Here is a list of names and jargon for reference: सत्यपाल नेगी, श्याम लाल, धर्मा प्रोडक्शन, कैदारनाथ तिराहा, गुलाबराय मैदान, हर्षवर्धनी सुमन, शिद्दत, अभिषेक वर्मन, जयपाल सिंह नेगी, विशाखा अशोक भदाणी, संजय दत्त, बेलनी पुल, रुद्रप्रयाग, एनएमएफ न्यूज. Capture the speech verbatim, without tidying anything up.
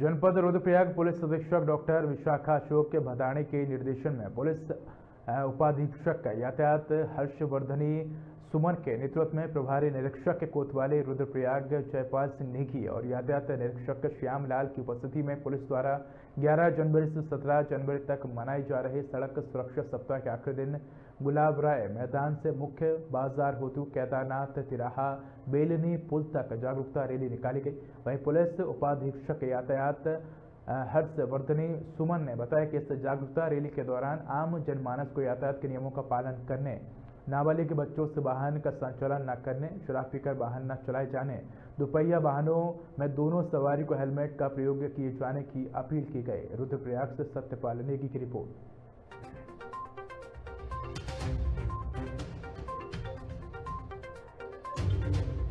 जनपद रुद्रप्रयाग पुलिस अधीक्षक डॉक्टर विशाखा अशोक भदाणी के निर्देशन में पुलिस उपाधीक्षक यातायात हर्षवर्धनी सुमन के नेतृत्व में प्रभारी निरीक्षक कोतवाली रुद्रप्रयाग जयपाल सिंह नेगी और यातायात निरीक्षक श्याम लाल की उपस्थिति में पुलिस द्वारा ग्यारह जनवरी से सत्रह जनवरी तक मनाए जा रहे सड़क सुरक्षा सप्ताह के आखिरी दिन गुलाबराय मैदान से मुख्य बाजार होते कैदारनाथ तिराहा बेलनी पुल तक जागरूकता रैली निकाली गई। वहीं पुलिस उपाधीक्षक यातायात हर्षवर्धनी सुमन ने बताया कि इस जागरूकता रैली के दौरान आम जनमानस को यातायात के नियमों का पालन करने, नाबालिग बच्चों से वाहन का संचालन न करने, शराब पीकर वाहन न चलाए जाने, दोपहिया वाहनों में दोनों सवारी को हेलमेट का प्रयोग किए जाने की अपील की गई। रुद्रप्रयाग से सत्यपाल नेगी की रिपोर्ट।